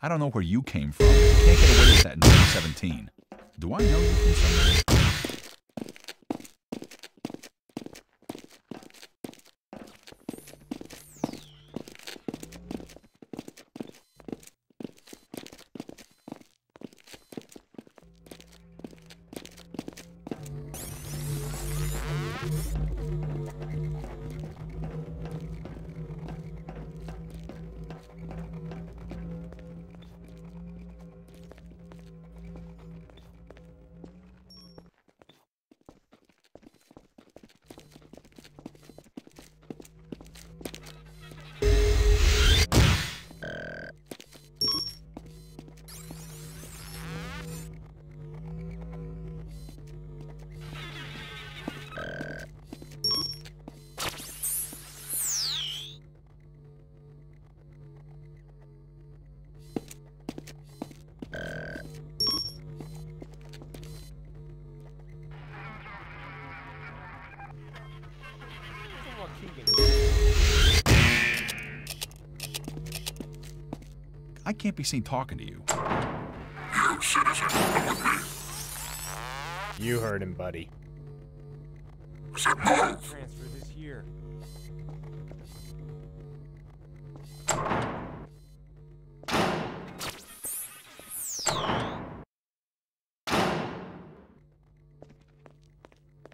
I don't know where you came from. You can't get away with that in 2017. Do I know you from somewhere? I can't be seen talking to you. You citizen, come with me. You heard him, buddy. I said move. Transfer this year.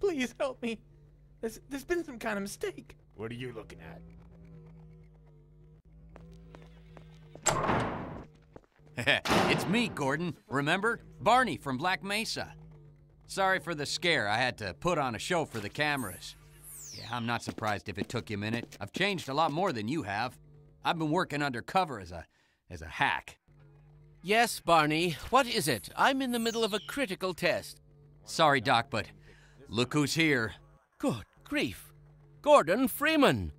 Please help me. There's been some kind of mistake. What are you looking at? It's me, Gordon. Remember? Barney from Black Mesa. Sorry for the scare. I had to put on a show for the cameras. Yeah, I'm not surprised if it took you a minute. I've changed a lot more than you have. I've been working undercover as a hack. Yes, Barney. What is it? I'm in the middle of a critical test. Sorry, Doc, but look who's here. Good grief. Gordon Freeman.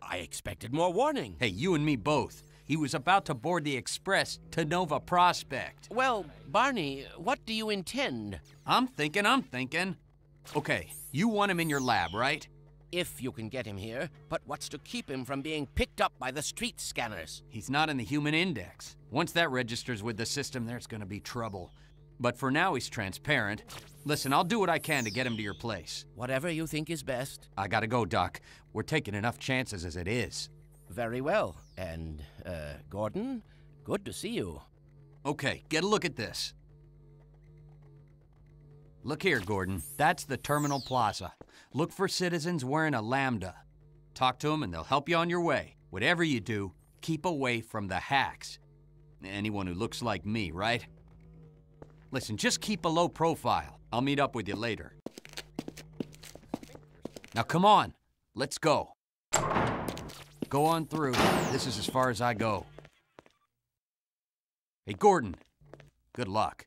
I expected more warning. Hey, you and me both. He was about to board the express to Nova Prospect. Well, Barney, what do you intend? I'm thinking. Okay, you want him in your lab, right? If you can get him here, but what's to keep him from being picked up by the street scanners? He's not in the human index. Once that registers with the system, there's gonna be trouble. But for now, he's transparent. Listen, I'll do what I can to get him to your place. Whatever you think is best. I gotta go, Doc. We're taking enough chances as it is. Very well. And, Gordon, good to see you. Okay, get a look at this. Look here, Gordon. That's the Terminal Plaza. Look for citizens wearing a Lambda. Talk to them and they'll help you on your way. Whatever you do, keep away from the hacks. Anyone who looks like me, right? Listen, just keep a low profile. I'll meet up with you later. Now come on, let's go. Go on through. This is as far as I go. Hey, Gordon. Good luck.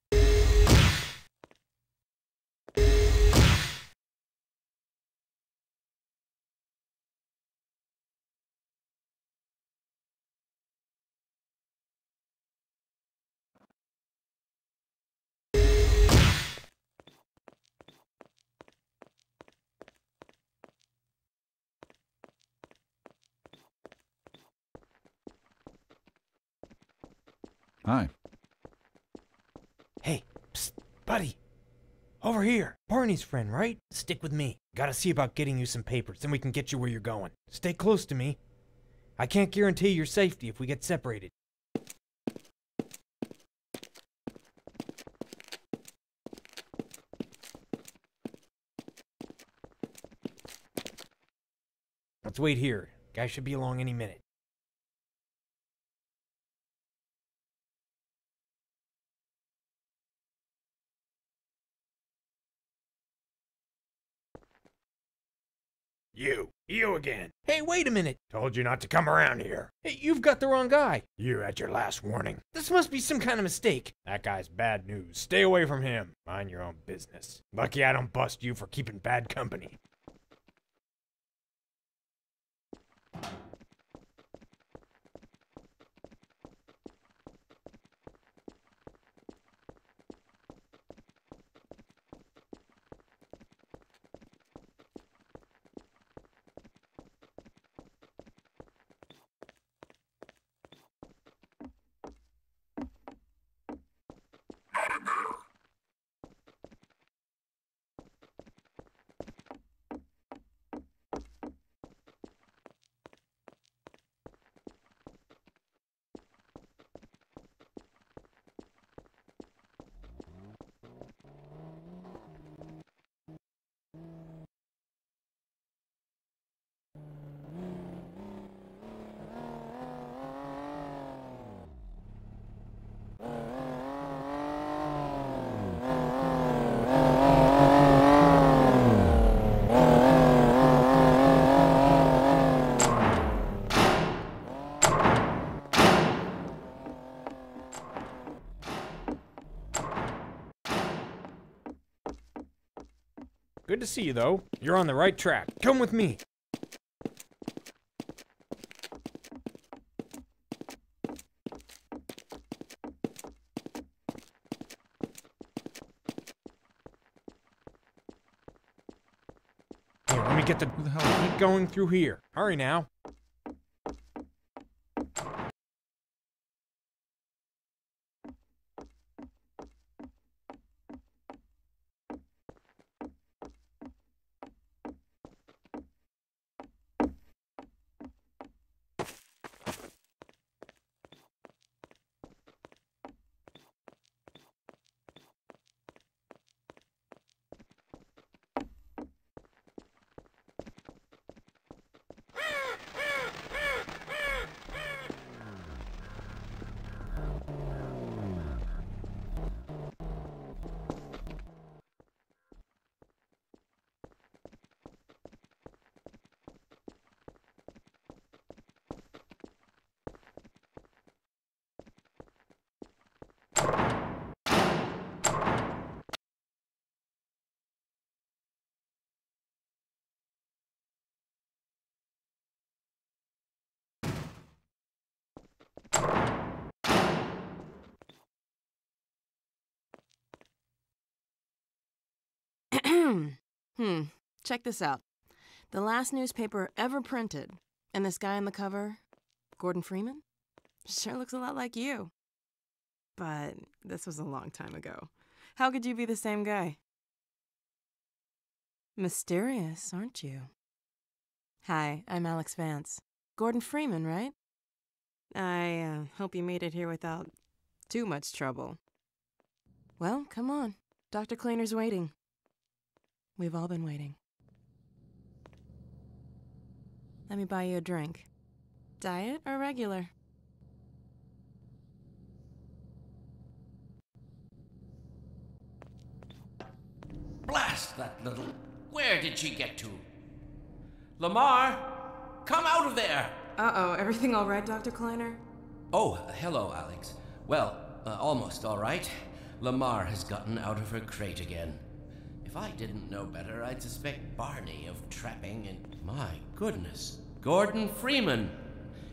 Hi. Hey, psst, buddy. Over here. Barney's friend, right? Stick with me. Gotta see about getting you some papers, then we can get you where you're going. Stay close to me. I can't guarantee your safety if we get separated. Let's wait here. Guy should be along any minute. You again. Hey, wait a minute. Told you not to come around here. Hey, you've got the wrong guy. You had your last warning. This must be some kind of mistake. That guy's bad news. Stay away from him. Mind your own business. Lucky I don't bust you for keeping bad company. Good to see you, though. You're on the right track. Come with me. Here, let me get the... Who the hell? Keep going through here. Hurry now. Check this out. The last newspaper ever printed, and this guy on the cover, Gordon Freeman, sure looks a lot like you. But this was a long time ago. How could you be the same guy? Mysterious, aren't you? Hi, I'm Alex Vance. Gordon Freeman, right? I hope you made it here without too much trouble. Well, come on. Dr. Kleiner's waiting. We've all been waiting. Let me buy you a drink. Diet or regular? Blast that little... Where did she get to? Lamar, come out of there! Uh-oh, everything all right, Dr. Kleiner? Oh, hello, Alex. Well, almost all right. Lamar has gotten out of her crate again. If I didn't know better, I'd suspect Barney of trapping and... My goodness. Gordon Freeman.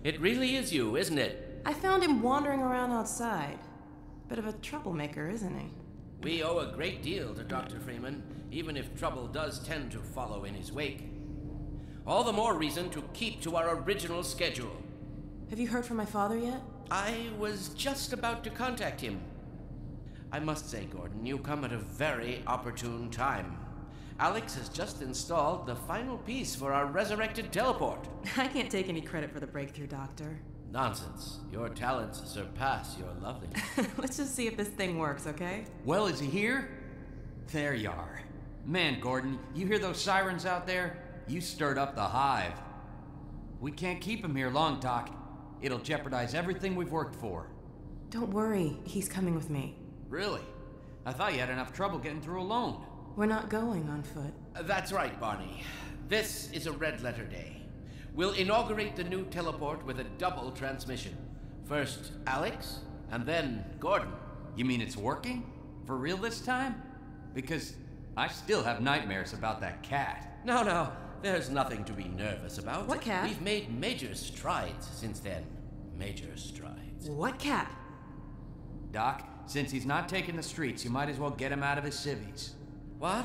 It really is you, isn't it? I found him wandering around outside. Bit of a troublemaker, isn't he? We owe a great deal to Dr. Freeman, even if trouble does tend to follow in his wake. All the more reason to keep to our original schedule. Have you heard from my father yet? I was just about to contact him. I must say, Gordon, you come at a very opportune time. Alex has just installed the final piece for our resurrected teleport. I can't take any credit for the breakthrough, Doctor. Nonsense. Your talents surpass your loveliness. Let's just see if this thing works, okay? Well, is he here? There you are. Man, Gordon, you hear those sirens out there? You stirred up the hive. We can't keep him here long, Doc. It'll jeopardize everything we've worked for. Don't worry. He's coming with me. Really? I thought you had enough trouble getting through alone. We're not going on foot. That's right, Barney. This is a red-letter day. We'll inaugurate the new teleport with a double transmission. First Alex, and then Gordon. You mean it's working? For real this time? Because I still have nightmares about that cat. No, no. There's nothing to be nervous about. What cat? We've made major strides since then. Major strides. What cat? Doc? Since he's not taking the streets, you might as well get him out of his civvies. What?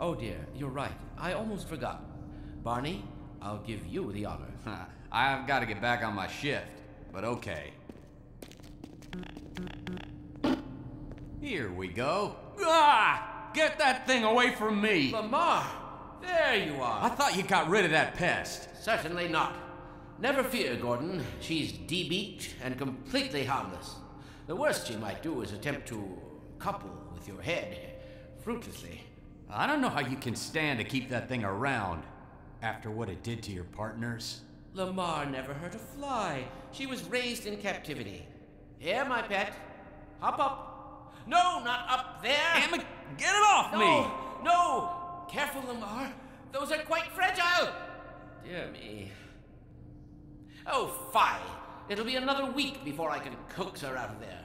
Oh dear, you're right. I almost forgot. Barney, I'll give you the honor. I've got to get back on my shift, but okay. Here we go. Ah! Get that thing away from me! Lamar! There you are! I thought you got rid of that pest. Certainly not. Never fear, Gordon. She's de-beaked and completely harmless. The worst you might do is attempt to couple with your head, fruitlessly. I don't know how you can stand to keep that thing around after what it did to your partners. Lamar never hurt a fly. She was raised in captivity. Here, my pet. Hop up. No, not up there. Damn it. Get it off me! No! Careful, Lamar. Those are quite fragile. Dear me. Oh, fie. It'll be another week before I can coax her out of there.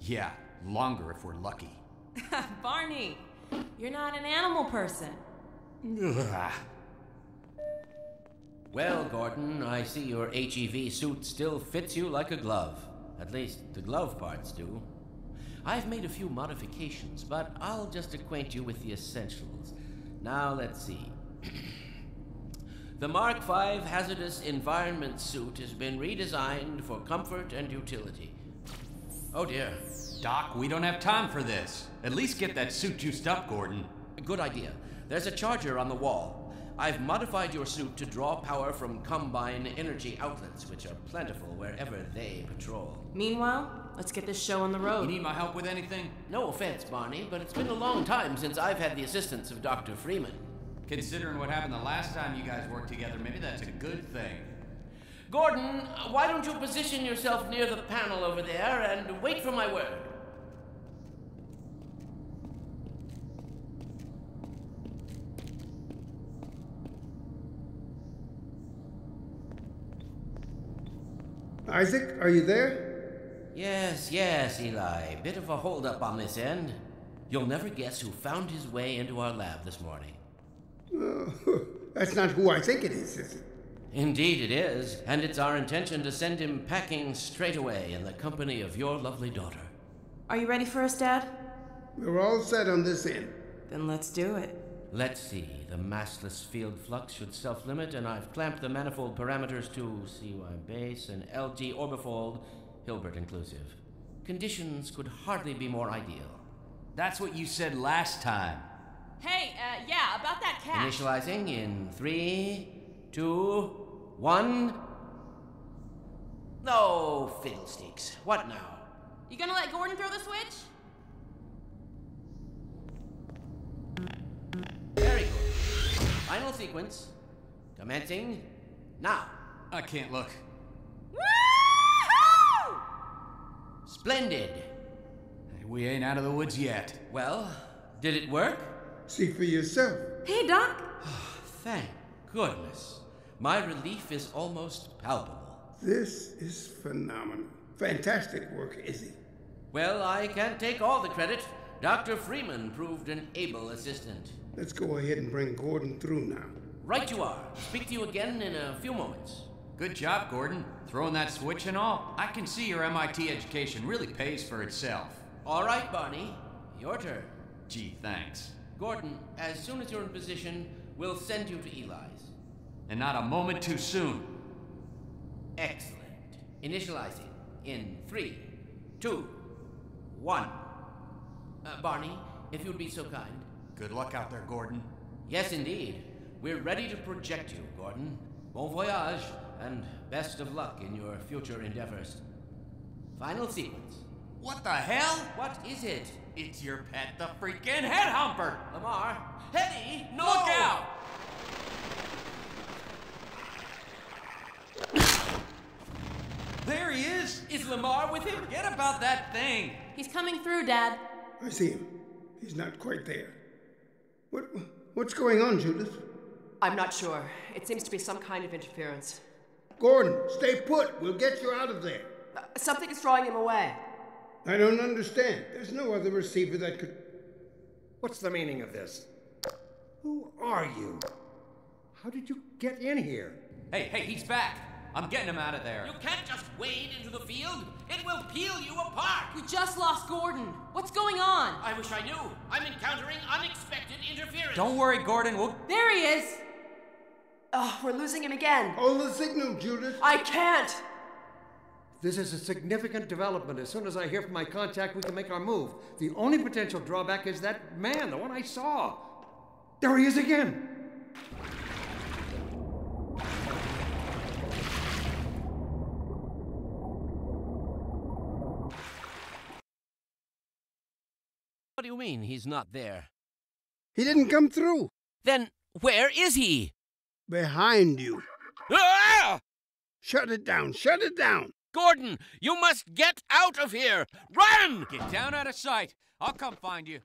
Yeah, longer if we're lucky. Barney, you're not an animal person. Ugh. Well, Gordon, I see your HEV suit still fits you like a glove. At least, the glove parts do. I've made a few modifications, but I'll just acquaint you with the essentials. Now, let's see. The Mark V Hazardous Environment Suit has been redesigned for comfort and utility. Oh, dear. Doc, we don't have time for this. At least get that suit juiced up, Gordon. Good idea. There's a charger on the wall. I've modified your suit to draw power from Combine Energy Outlets, which are plentiful wherever they patrol. Meanwhile, let's get this show on the road. You need my help with anything? No offense, Barney, but it's been a long time since I've had the assistance of Dr. Freeman. Considering what happened the last time you guys worked together, maybe that's a good thing. Gordon, why don't you position yourself near the panel over there and wait for my word? Isaac, are you there? Yes, yes, Eli. Bit of a holdup on this end. You'll never guess who found his way into our lab this morning. That's not who I think it is it? Indeed it is, and it's our intention to send him packing straight away in the company of your lovely daughter. Are you ready for us, Dad? We're all set on this end. Then let's do it. Let's see. The massless field flux should self-limit, and I've clamped the manifold parameters to CY base and LG orbifold, Hilbert inclusive. Conditions could hardly be more ideal. That's what you said last time. Hey, yeah, about that cat. Initializing in 3, 2, 1... No, fiddlesticks. What now? You gonna let Gordon throw the switch? Final sequence, commencing now. I can't look. Woo-hoo! Splendid. We ain't out of the woods yet. Well, did it work? See for yourself. Hey, Doc. Oh, thank goodness. My relief is almost palpable. This is phenomenal. Fantastic work, Izzy. Well, I can't take all the credit. Dr. Freeman proved an able assistant. Let's go ahead and bring Gordon through now. Right you are. Speak to you again in a few moments. Good job, Gordon. Throwing that switch and all. I can see your MIT education really pays for itself. All right, Barney. Your turn. Gee, thanks. Gordon, as soon as you're in position, we'll send you to Eli's. And not a moment too soon. Excellent. Initializing in 3, 2, 1. Barney, if you'd be so kind. Good luck out there, Gordon. Yes, indeed. We're ready to project you, Gordon. Bon voyage, and best of luck in your future endeavors. Final sequence. What the hell? What is it? It's your pet, the freaking head humper! Lamar! Hetty! No! Look out! There he is! Is Lamar with him? Forget about that thing! He's coming through, Dad. I see him. He's not quite there. What's going on, Judith? I'm not sure. It seems to be some kind of interference. Gordon, stay put. We'll get you out of there. Something is drawing him away. I don't understand. There's no other receiver that could... What's the meaning of this? Who are you? How did you get in here? Hey, he's back. I'm getting him out of there. You can't just wade into the field. It will peel you apart. We just lost Gordon. What's going on? I wish I knew. I'm encountering unexpected interference. Don't worry, Gordon. There he is. Oh, we're losing him again. Hold the signal, Judith. I can't. This is a significant development. As soon as I hear from my contact, we can make our move. The only potential drawback is that man, the one I saw. There he is again. What do you mean he's not there? He didn't come through. Then where is he? Behind you. Ah! Shut it down, shut it down. Gordon, you must get out of here. Run! Get down out of sight. I'll come find you.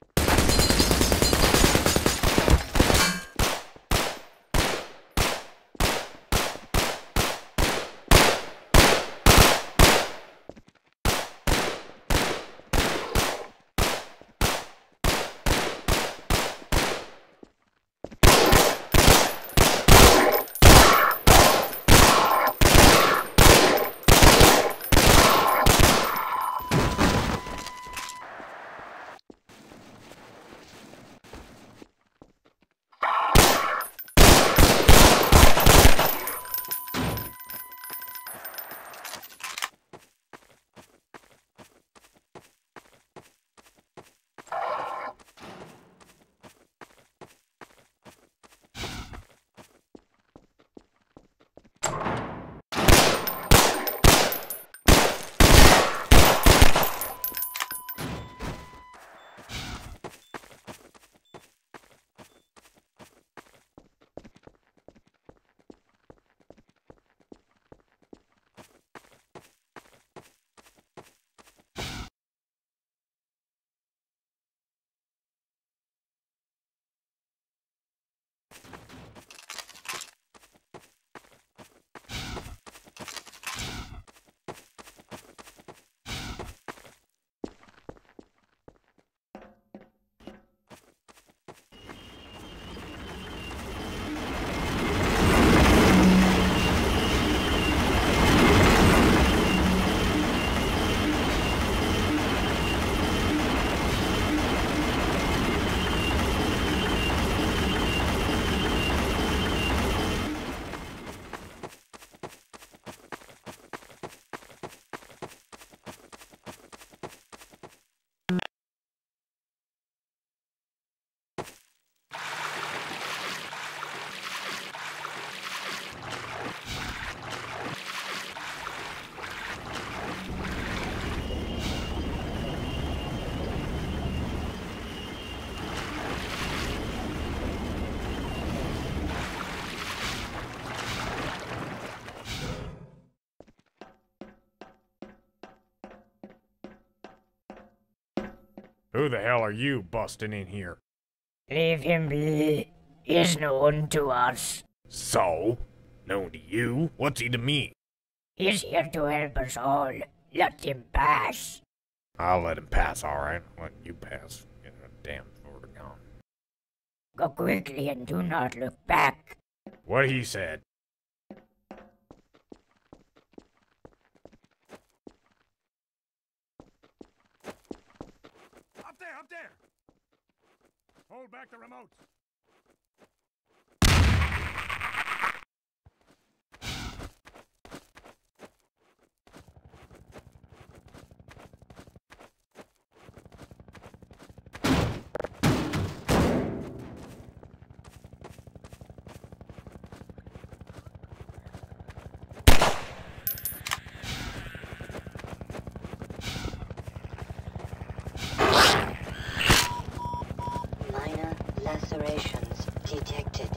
Who the hell are you busting in here? Leave him be. He's known to us. So? Known to you? What's he to me? He's here to help us all. Let him pass. I'll let him pass, alright. I'll let you pass. Get a damn order gone. Go quickly and do not look back. What he said. Up there! Hold back the remote! Lacerations detected.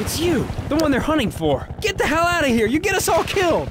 It's you! The one they're hunting for! Get the hell out of here! You get us all killed!